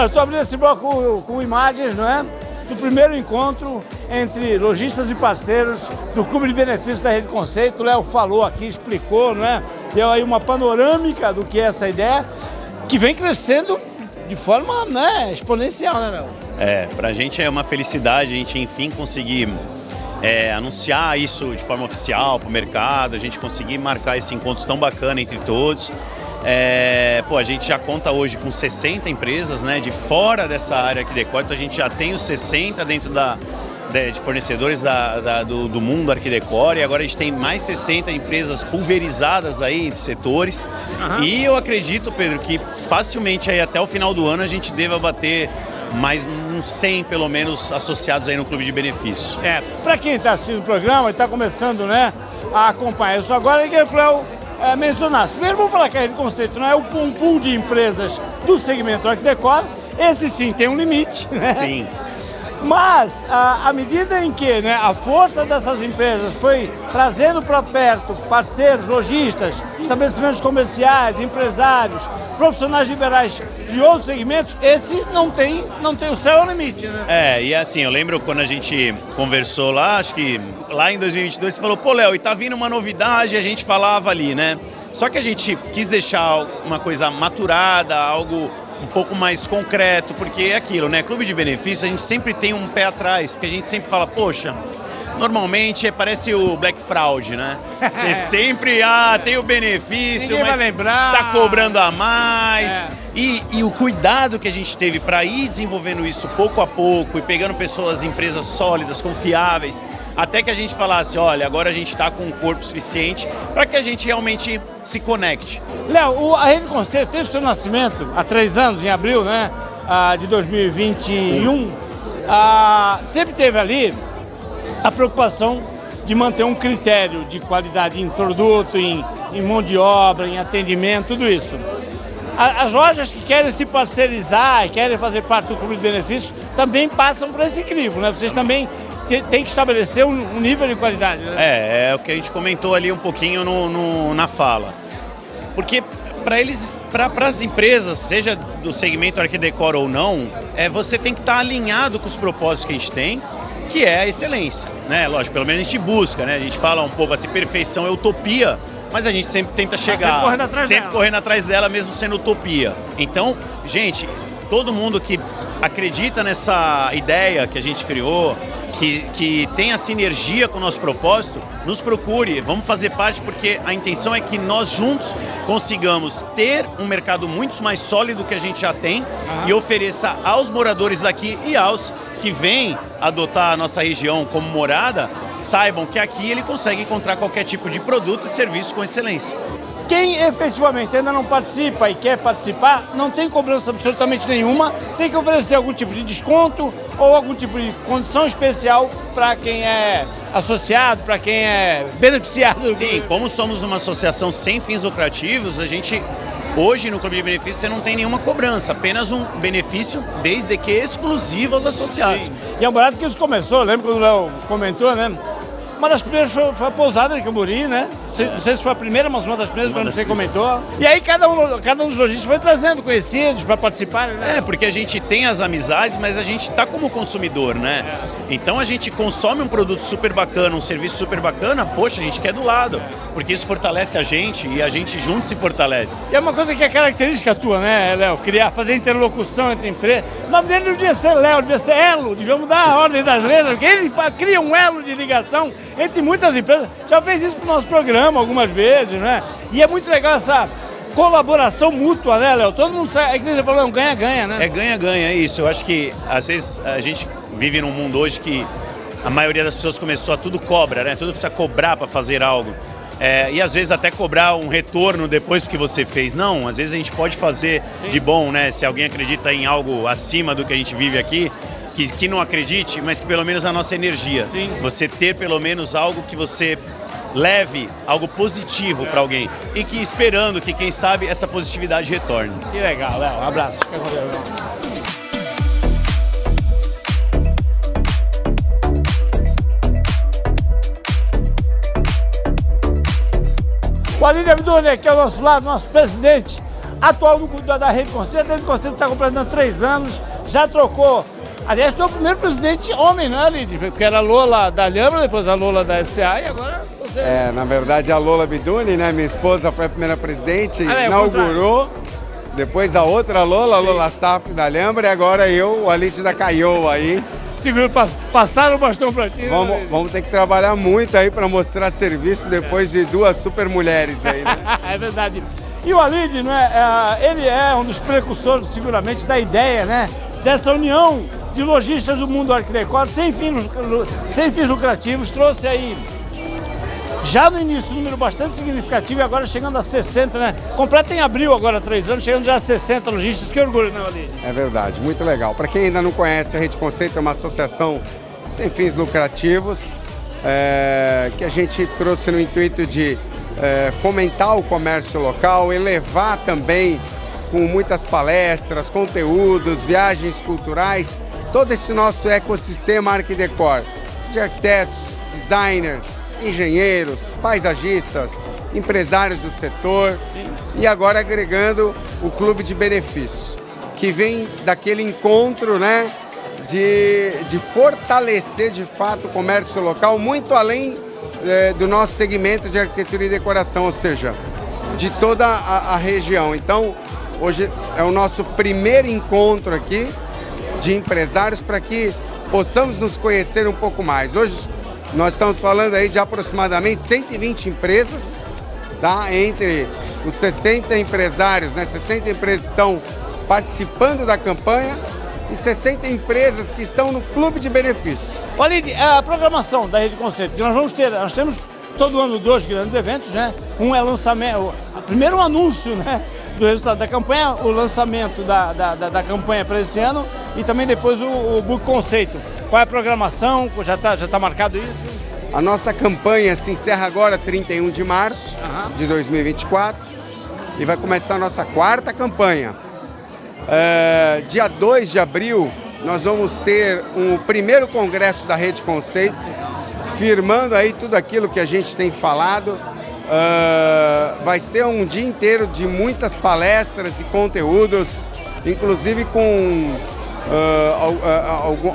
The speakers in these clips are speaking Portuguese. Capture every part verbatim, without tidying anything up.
Eu estou abrindo esse bloco com imagens, não é? Do primeiro encontro entre lojistas e parceiros do Clube de Benefícios da Rede Conceito. O Léo falou aqui, explicou, não é? Deu aí uma panorâmica do que é essa ideia, que vem crescendo de forma, né, exponencial, né, Léo? É, pra gente é uma felicidade a gente, enfim, conseguir é, anunciar isso de forma oficial pro mercado, a gente conseguir marcar esse encontro tão bacana entre todos. É, pô, a gente já conta hoje com sessenta empresas, né, de fora dessa área aqui de Arq Decor, então a gente já tem os sessenta dentro da, de, de fornecedores da, da, do, do mundo Arq Decor, e agora a gente tem mais sessenta empresas pulverizadas aí entre setores. Uhum. E eu acredito, Pedro, que facilmente aí até o final do ano a gente deva bater mais uns cem, pelo menos, associados aí no Clube de Benefícios. É, para quem está assistindo o programa e está começando, né, a acompanhar isso agora, que é o É, mencionasse. Primeiro, vamos falar que a Rede Conceito, não é? O pool de empresas do segmento Arq Decor, esse sim tem um limite, né? Sim. Mas, à medida em que, né, a força dessas empresas foi trazendo para perto parceiros, lojistas, estabelecimentos comerciais, empresários, profissionais liberais de outros segmentos, esse não tem, não tem o céu ao limite, né? É, e assim, eu lembro quando a gente conversou lá, acho que lá em dois mil e vinte e dois, você falou, pô, Léo, e tá vindo uma novidade, a gente falava ali, né? Só que a gente quis deixar uma coisa maturada, algo um pouco mais concreto, porque é aquilo, né? Clube de Benefícios, a gente sempre tem um pé atrás, porque a gente sempre fala, poxa, normalmente parece o Black Fraud, né? Você sempre, ah, tem o benefício, mas vai lembrar, tá cobrando a mais. É. E, e o cuidado que a gente teve para ir desenvolvendo isso pouco a pouco e pegando pessoas, empresas sólidas, confiáveis, até que a gente falasse, olha, agora a gente está com um corpo suficiente para que a gente realmente se conecte. Léo, a Rede Conceito, desde o seu nascimento, há três anos, em abril, né, ah, de dois mil e vinte e um, hum. ah, sempre teve ali a preocupação de manter um critério de qualidade em produto, em, em mão de obra, em atendimento, tudo isso. As lojas que querem se parcerizar, querem fazer parte do Clube de Benefícios, também passam por esse crivo, né? Vocês também têm que estabelecer um nível de qualidade, né? É, é o que a gente comentou ali um pouquinho no, no, na fala. Porque para eles, para as empresas, seja do segmento Arq Decor ou não, é, você tem que estar alinhado com os propósitos que a gente tem, que é a excelência, né? Lógico, pelo menos a gente busca, né? A gente fala um pouco assim, perfeição é utopia, mas a gente sempre tenta chegar, sempre correndo atrás sempre dela. correndo atrás dela, mesmo sendo utopia. Então, gente, todo mundo que acredita nessa ideia que a gente criou, que, que tem a sinergia com o nosso propósito, nos procure, vamos fazer parte, porque a intenção é que nós juntos consigamos ter um mercado muito mais sólido que a gente já tem. Uhum. E ofereça aos moradores daqui e aos que vêm adotar a nossa região como morada, saibam que aqui ele consegue encontrar qualquer tipo de produto e serviço com excelência. Quem efetivamente ainda não participa e quer participar, não tem cobrança absolutamente nenhuma, tem que oferecer algum tipo de desconto ou algum tipo de condição especial para quem é associado, para quem é beneficiado. Sim, como somos uma associação sem fins lucrativos, a gente hoje no Clube de Benefícios você não tem nenhuma cobrança, apenas um benefício, desde que exclusivo aos associados. Sim. E é um barato que isso começou, lembra quando o Léo comentou, né? Uma das primeiras foi, foi a pousada de Camburi, né? É. Não sei se foi a primeira, mas uma das primeiras, quando você comentou. E aí cada um, cada um dos lojistas foi trazendo conhecidos para participar, né? É, porque a gente tem as amizades, mas a gente tá como consumidor, né? É. Então a gente consome um produto super bacana, um serviço super bacana, poxa, a gente quer do lado, porque isso fortalece a gente e a gente junto se fortalece. E é uma coisa que é característica tua, né, Léo? Criar, fazer interlocução entre empresas. O nome dele não devia ser Léo, devia ser Elo, devia mudar a ordem das letras, porque ele cria um elo de ligação entre muitas empresas. Já fez isso pro nosso programa algumas vezes, né? E é muito legal essa colaboração mútua, né, Léo? Todo mundo sabe, é que você falou, é um ganha-ganha, né? É ganha-ganha, é isso. Eu acho que, às vezes, a gente vive num mundo hoje que a maioria das pessoas começou a tudo cobra, né? Tudo precisa cobrar para fazer algo. É, e às vezes até cobrar um retorno depois que você fez. Não, às vezes a gente pode fazer de bom, né? Se alguém acredita em algo acima do que a gente vive aqui, Que, que não acredite, mas que pelo menos a nossa energia. Sim. Você ter pelo menos algo que você leve, algo positivo para alguém. E que esperando que, quem sabe, essa positividade retorne. Que legal, Léo. Um abraço. Fica com Deus, Léo. O Aline Abdônia, aqui ao nosso lado, nosso presidente atual do, da, da Rede Conceito. A Rede Conceito está completando três anos, já trocou. Aliás, foi o primeiro presidente homem, né, Aline? Porque era a Lola da Lhama, depois a Lola da S A e agora você... É, na verdade, a Lola Abdônia, né, minha esposa, foi a primeira presidente, ah, é, inaugurou. Depois a outra Lola, a Lola Saf da Lhambra, e agora eu, o Alite da Caioa aí. Seguro, passaram o bastão pra ti. Vamos, né? Vamos ter que trabalhar muito aí pra mostrar serviço depois de duas super mulheres aí, né? É verdade. E o Alide, né, ele é um dos precursores, seguramente, da ideia, né, dessa união de lojistas do mundo Arq Decor, sem fins, sem fins lucrativos, trouxe aí... Já no início, um número bastante significativo e agora chegando a sessenta, né? Completa em abril agora, três anos, chegando já a sessenta lojistas. Que orgulho, né, Aline? É verdade, muito legal. Para quem ainda não conhece, a Rede Conceito é uma associação sem fins lucrativos, é, que a gente trouxe no intuito de é, fomentar o comércio local, elevar também com muitas palestras, conteúdos, viagens culturais, todo esse nosso ecossistema Arq Decor, de arquitetos, designers, engenheiros, paisagistas, empresários do setor. Sim. E agora agregando o Clube de Benefícios, que vem daquele encontro, né, de, de fortalecer de fato o comércio local, muito além é, do nosso segmento de arquitetura e decoração, ou seja, de toda a, a região. Então, hoje é o nosso primeiro encontro aqui de empresários para que possamos nos conhecer um pouco mais. Hoje, nós estamos falando aí de aproximadamente cento e vinte empresas, tá? Entre os sessenta empresários, né? sessenta empresas que estão participando da campanha e sessenta empresas que estão no Clube de Benefícios. Olha, a programação da Rede Conceito, nós vamos ter, nós temos todo ano dois grandes eventos, né? Um é lançamento, primeiro um anúncio, né, do resultado da campanha, o lançamento da, da, da, da campanha para esse ano e também depois o, o Book Conceito. Qual é a programação? Já está já tá marcado isso? A nossa campanha se encerra agora, trinta e um de março uhum. de dois mil e vinte e quatro, e vai começar a nossa quarta campanha. É, dia dois de abril, nós vamos ter o um primeiro congresso da Rede Conceito, firmando aí tudo aquilo que a gente tem falado. É, vai ser um dia inteiro de muitas palestras e conteúdos, inclusive com... Uh,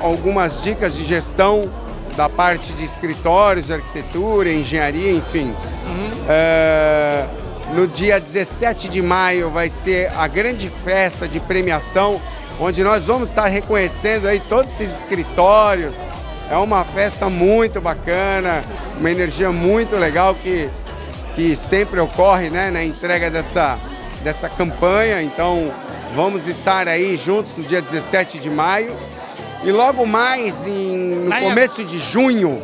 algumas dicas de gestão da parte de escritórios, de arquitetura, engenharia, enfim. Uhum. Uh, no dia dezessete de maio vai ser a grande festa de premiação, onde nós vamos estar reconhecendo aí todos esses escritórios. É uma festa muito bacana, uma energia muito legal que, que sempre ocorre, né, na entrega dessa, dessa campanha. Então, vamos estar aí juntos no dia dezessete de maio e logo mais em, no começo de junho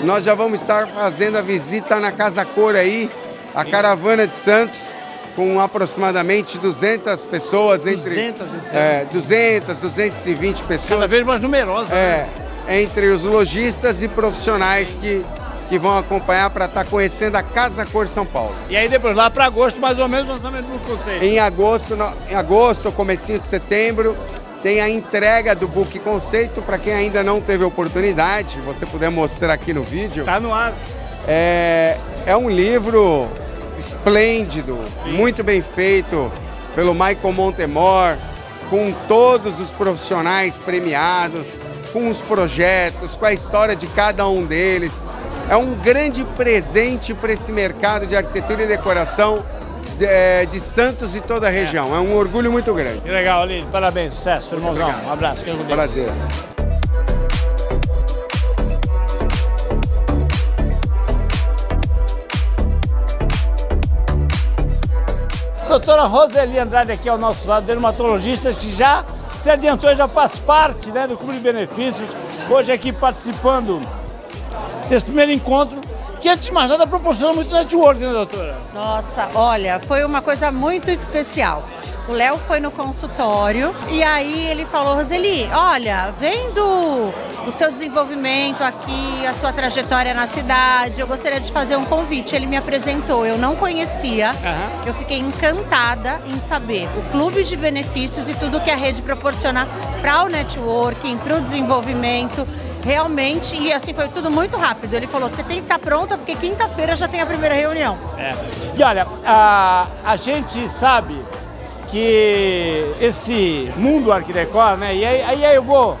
nós já vamos estar fazendo a visita na Casa Cor aí, a caravana de Santos, com aproximadamente duzentas pessoas, entre duzentas, é, duzentas, duzentas e vinte pessoas. Cada vez mais numerosa. É, né? Entre os lojistas e profissionais que... que vão acompanhar para estar tá conhecendo a Casa Cor São Paulo. E aí depois lá para agosto, mais ou menos, lançamento do Conceito. Em agosto, no, em agosto, comecinho de setembro, tem a entrega do Book Conceito, para quem ainda não teve oportunidade, você puder mostrar aqui no vídeo. Tá no ar. É, é um livro esplêndido, sim, muito bem feito, pelo Michael Montemor, com todos os profissionais premiados, com os projetos, com a história de cada um deles. É um grande presente para esse mercado de arquitetura e decoração de, de Santos e toda a região. É, é um orgulho muito grande. Que legal, Aline. Parabéns, sucesso, muito irmãozão. Obrigado. Um abraço. Um prazer. Doutora Roseli Andrade aqui ao nosso lado, dermatologista que já se adiantou e já faz parte, né, do Clube de Benefícios. Hoje aqui participando desse primeiro encontro, que antes de mais nada proporciona muito network, né, doutora? Nossa, olha, foi uma coisa muito especial. O Léo foi no consultório e aí ele falou, Roseli, olha, vendo o seu desenvolvimento aqui, a sua trajetória na cidade, eu gostaria de fazer um convite. Ele me apresentou, eu não conhecia, uhum. Eu fiquei encantada em saber o Clube de Benefícios e tudo que a rede proporciona para o networking, para o desenvolvimento. Realmente, e assim, foi tudo muito rápido. Ele falou, você tem que estar pronta, porque quinta-feira já tem a primeira reunião. É. E olha, a, a gente sabe que esse mundo Arq Decor, né, e aí, aí eu vou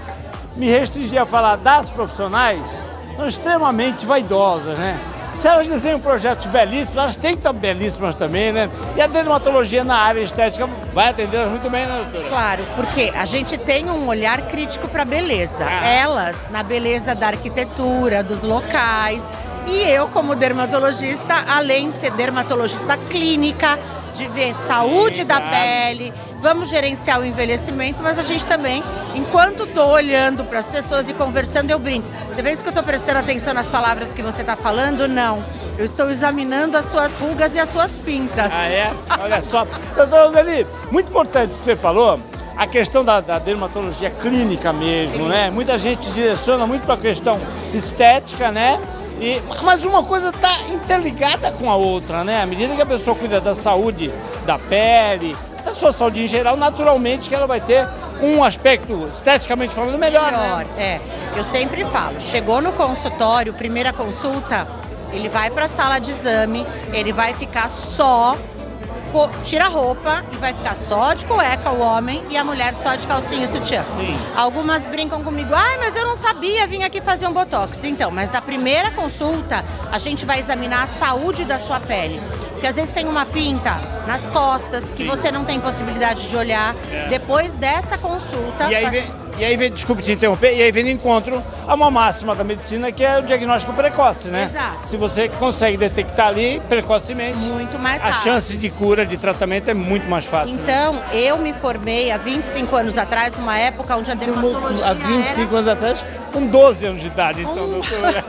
me restringir a falar das profissionais, são extremamente vaidosas, né? Se elas desenham projetos belíssimos, elas têm que estar belíssimas também, né? E a dermatologia na área estética vai atendê-las muito bem, né, doutora? Claro, porque a gente tem um olhar crítico para a beleza. Ah. Elas, na beleza da arquitetura, dos locais. E eu, como dermatologista, além de ser dermatologista clínica, de ver saúde Sim, da claro. pele, vamos gerenciar o envelhecimento, mas a gente também, enquanto estou olhando para as pessoas e conversando, eu brinco. Você pensa que eu estou prestando atenção nas palavras que você está falando? Não. Eu estou examinando as suas rugas e as suas pintas. Ah, é? Olha só. Doutora Roseli, muito importante o que você falou, a questão da, da dermatologia clínica mesmo, Sim. né? Muita gente direciona muito para a questão estética, né? E, mas uma coisa está interligada com a outra, né? À medida que a pessoa cuida da saúde da pele, da sua saúde em geral, naturalmente que ela vai ter um aspecto, esteticamente falando, melhor, melhor, né? É, eu sempre falo, chegou no consultório, primeira consulta, ele vai para a sala de exame, ele vai ficar só, tira a roupa e vai ficar só de cueca o homem e a mulher só de calcinha e sutiã. Sim. Algumas brincam comigo, ai, mas eu não sabia, vim aqui fazer um botox. Então, mas na primeira consulta a gente vai examinar a saúde da sua pele. Porque às vezes tem uma pinta nas costas que Sim. você não tem possibilidade de olhar. É. Depois dessa consulta... E aí vem, você... e aí vem, desculpe te interromper, e aí vem no encontro a uma máxima da medicina que é o diagnóstico precoce, né? Exato. Se você consegue detectar ali precocemente, muito mais rápido. A chance de cura, de tratamento é muito mais fácil. Então, né? Eu me formei há vinte e cinco anos atrás, numa época onde a dermatologia Há vinte e cinco era... anos atrás, com doze anos de idade, então, um... doutora...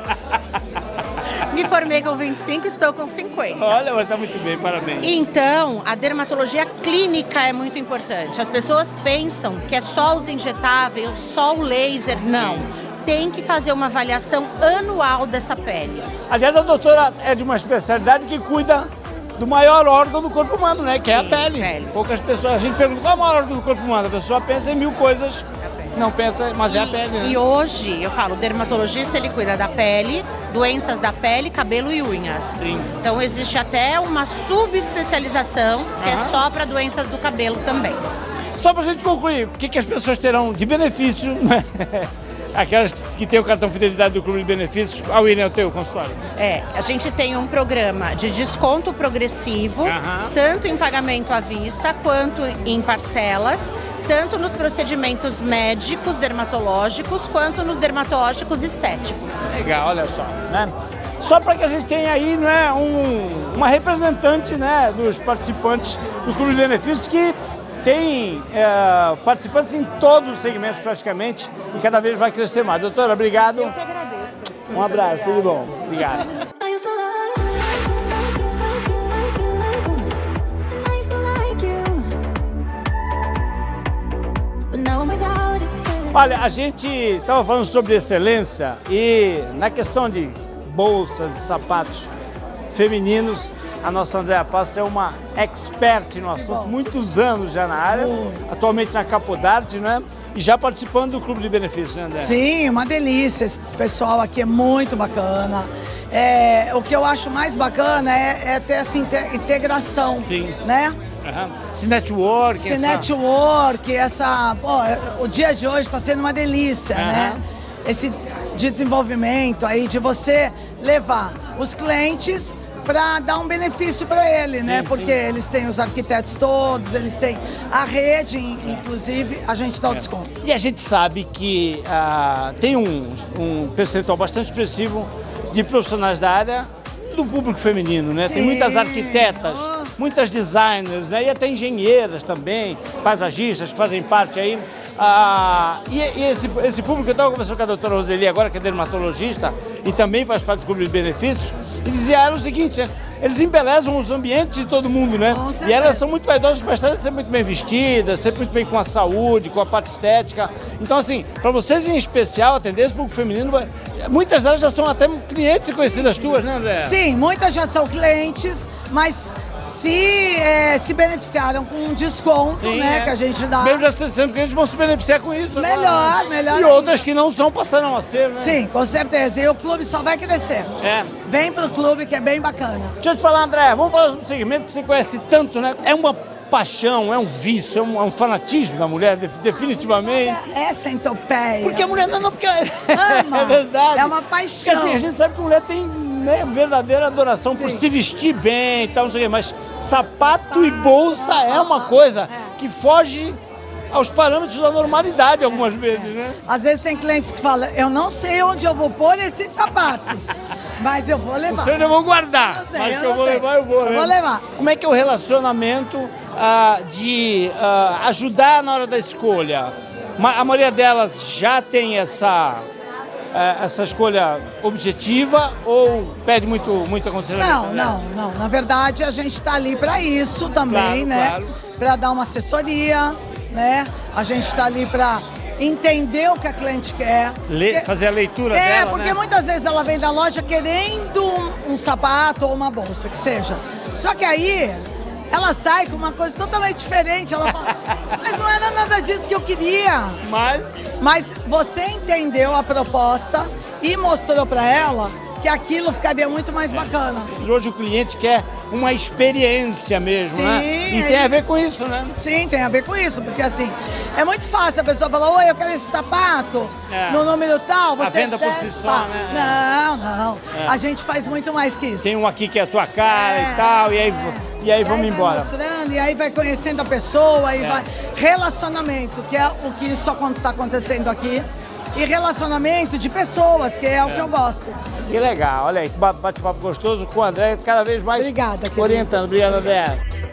Me formei com vinte e cinco, estou com cinquenta. Olha, mas tá muito bem, parabéns. Então, a dermatologia clínica é muito importante. As pessoas pensam que é só os injetáveis, só o laser. Não, tem que fazer uma avaliação anual dessa pele. Aliás, a doutora é de uma especialidade que cuida do maior órgão do corpo humano, né? Que Sim, é a pele. pele. Poucas pessoas, a gente pergunta qual é o maior órgão do corpo humano. A pessoa pensa em mil coisas, não pensa, mas e, é a pele, né? E hoje, eu falo, o dermatologista, ele cuida da pele, doenças da pele, cabelo e unhas. Sim. Então existe até uma subespecialização que Aham. é só para doenças do cabelo também. Só para a gente concluir, o que, que as pessoas terão de benefício, né? Aquelas que têm o cartão fidelidade do Clube de Benefícios, ao ir ao teu consultório? É, a gente tem um programa de desconto progressivo, Aham. tanto em pagamento à vista quanto em parcelas, tanto nos procedimentos médicos, dermatológicos, quanto nos dermatológicos estéticos. Legal, olha só, né? Só para que a gente tenha aí, né, um, uma representante, né, dos participantes do Clube de Benefícios que... Tem é, participantes em todos os segmentos praticamente e cada vez vai crescer mais. Doutora, obrigado. Eu que agradeço. Um abraço, obrigado. Tudo bom. Obrigado. Olha, a gente estava falando sobre excelência e na questão de bolsas e sapatos femininos, a nossa Andréa Passa é uma expert no assunto, muitos anos já na área, atualmente na Capodarte, né? E já participando do Clube de Benefícios, né, Andréa? Sim, uma delícia. Esse pessoal aqui é muito bacana. É, o que eu acho mais bacana é, é ter essa integração, Sim. né? Uhum. Esse network. Esse essa... network, essa... Pô, o dia de hoje está sendo uma delícia, uhum. né? Esse desenvolvimento aí de você levar os clientes... para dar um benefício para ele, né? Sim, Porque sim. eles têm os arquitetos todos, eles têm a rede, inclusive, a gente dá o desconto. E a gente sabe que ah, tem um, um percentual bastante expressivo de profissionais da área do público feminino, né? Sim. Tem muitas arquitetas, oh. muitas designers, né, e até engenheiras também, paisagistas que fazem parte aí. Ah, e e esse, esse público, eu estava conversando com a doutora Roseli agora, que é dermatologista e também faz parte do Clube de Benefícios, e dizia ah, é o seguinte, né, eles embelezam os ambientes de todo mundo, né? E elas são muito vaidosas para estarem sempre muito bem vestidas, sempre muito bem com a saúde, com a parte estética. Então, assim, para vocês em especial, atender esse público feminino, muitas delas já são até clientes e conhecidas tuas, né, Andréa? Sim, muitas já são clientes, mas se, é, se beneficiaram com um desconto, sim, né, é. que a gente dá. Mesmo já sendo clientes, vão se beneficiar com isso. Melhor, né? melhor. E outras que não são passaram a ser, né? Sim, com certeza. E o clube só vai crescer. É. Vem pro clube, que é bem bacana. Deixa eu te falar, Andréa, vamos falar sobre um segmento que você conhece tanto, né? É uma paixão, é um vício, é um, é um fanatismo da mulher, definitivamente. É centopeia. Porque a mulher não, não porque ama. É verdade. É uma paixão. Porque assim, a gente sabe que a mulher tem, né, verdadeira adoração, sim, por se vestir bem e tal, não sei o quê, mas sapato, sapato e bolsa é uma coisa é. que foge aos parâmetros da normalidade algumas é, vezes, é. né? Às vezes tem clientes que falam, eu não sei onde eu vou pôr esses sapatos, mas eu vou levar. O senhor eu vou guardar, eu sei, mas eu que eu vou sei. levar, eu vou, né? Eu vou levar. Como é que é o relacionamento ah, de ah, ajudar na hora da escolha? A maioria delas já tem essa, ah, essa escolha objetiva ou pede muito, muita consideração? Não, não, não. Na verdade, a gente está ali para isso também, claro, né? Claro. Para dar uma assessoria, né? A gente está ali para entender o que a cliente quer. Le... Fazer a leitura é, dela, É, porque né? muitas vezes ela vem da loja querendo um, um sapato ou uma bolsa, que seja. Só que aí ela sai com uma coisa totalmente diferente. Ela fala, mas não era nada disso que eu queria. Mas? Mas você entendeu a proposta e mostrou para ela que aquilo ficaria muito mais bacana. É. Hoje o cliente quer uma experiência mesmo, sim, né? E é tem isso. a ver com isso, né? Sim, tem a ver com isso, porque assim, é muito fácil a pessoa falar, oi, eu quero esse sapato, é. no número tal, você... A venda por si só, né? Não, não. É. A gente faz muito mais que isso. Tem um aqui que é a tua cara é. e tal, e aí... É. E aí vamos e aí embora. Mostrando, e aí vai conhecendo a pessoa, e é. vai... Relacionamento, que é o que só está acontecendo aqui. E relacionamento de pessoas, que é, é o que eu gosto. Que legal, olha aí, bate-papo gostoso com a Andréa, cada vez mais Obrigada, orientando. Obrigada, Andréa.